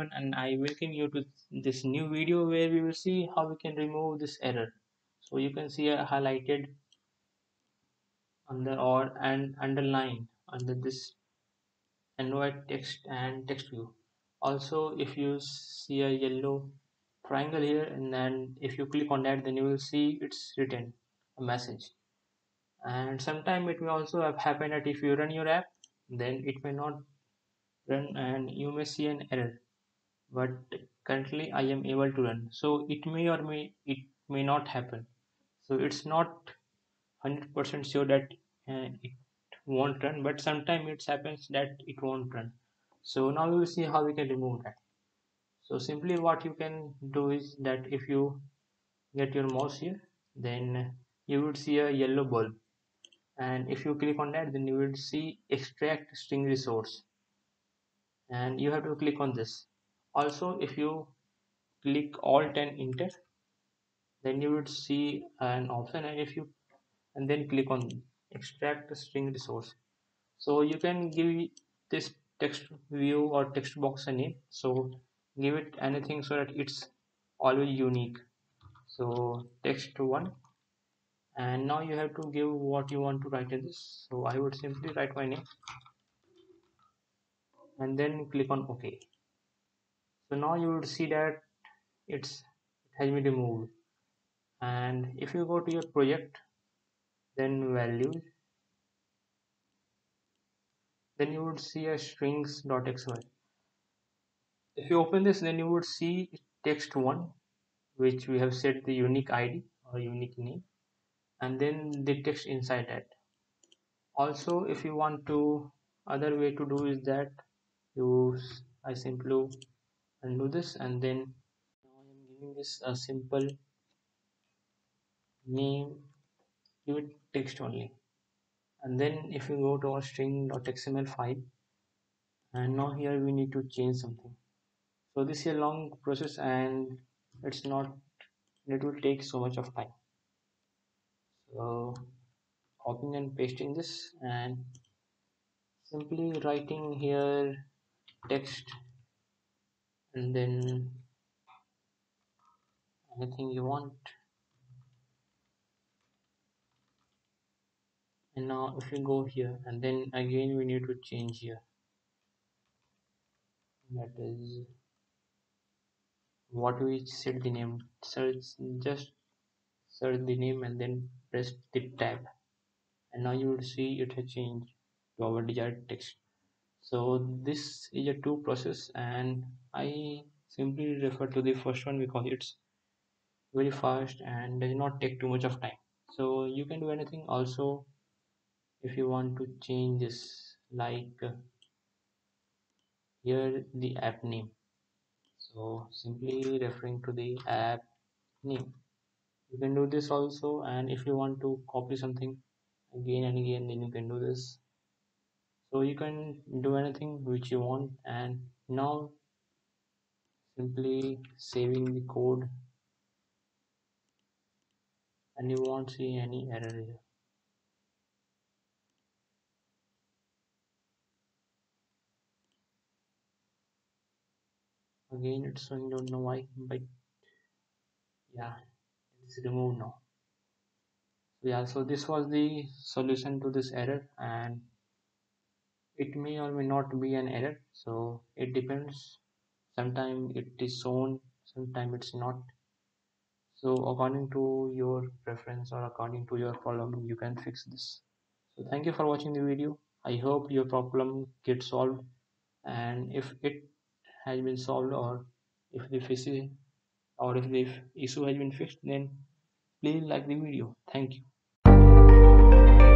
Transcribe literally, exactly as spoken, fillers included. everyone, and I welcome you to this new video where we will see how we can remove this error. So you can see I highlighted under or and underline under this N O A D text and text view. Also, if you see a yellow triangle here, and then if you click on that, then you will see it's written a message. And sometime it may also have happened that if you run your app, then it may not run and you may see an error, but currently I am able to run, so it may or may it may not happen. So it's not one hundred percent sure that uh, it won't run, but sometimes it happens that it won't run. So now we will see how we can remove that. So simply what you can do is that if you get your mouse here, then you would see a yellow bulb, and if you click on that, then you will see extract string resource, and you have to click on this. Also, if you click alt and enter, then you would see an option, and if you and then click on extract string resource. So you can give this text view or text box a name, so give it anything so that it's always unique. So text one, and now you have to give what you want to write in this. So I would simply write my name and then click on OK. So now you would see that it's it has been removed. And if you go to your project, then values, then you would see a strings.xy. If you open this, then you would see text one, which we have set the unique I D or unique name, and then the text inside that. Also, if you want to, other way to do is that you I simply undo this, and then now I am giving this a simple name, give it text only. And then if you go to our string.xml file, and now here we need to change something. So this is a long process, and it's not it will take so much of time. So copying and pasting this, and simply writing here text, and then anything you want. And now if you go here, and then again we need to change here, that is what we set the name. Search, just search the name and then press the tab, and now you will see it has changed to our desired text. So this is a two process, and I simply refer to the first one because it's very fast and does not take too much of time. So you can do anything. Also, if you want to change this, like uh, here the app name, so simply referring to the app name, you can do this also. And if you want to copy something again and again, then you can do this. So you can do anything which you want. And now simply saving the code, and you won't see any error here. Again it's showing, don't know why, but yeah, it's removed now. Yeah, so this was the solution to this error, and it may or may not be an error, so it depends. Sometimes it is shown, sometimes it's not. So according to your preference or according to your problem, you can fix this. So thank you for watching the video. I hope your problem gets solved, and if it has been solved, or if the fixes or if the issue has been fixed, then please like the video. Thank you.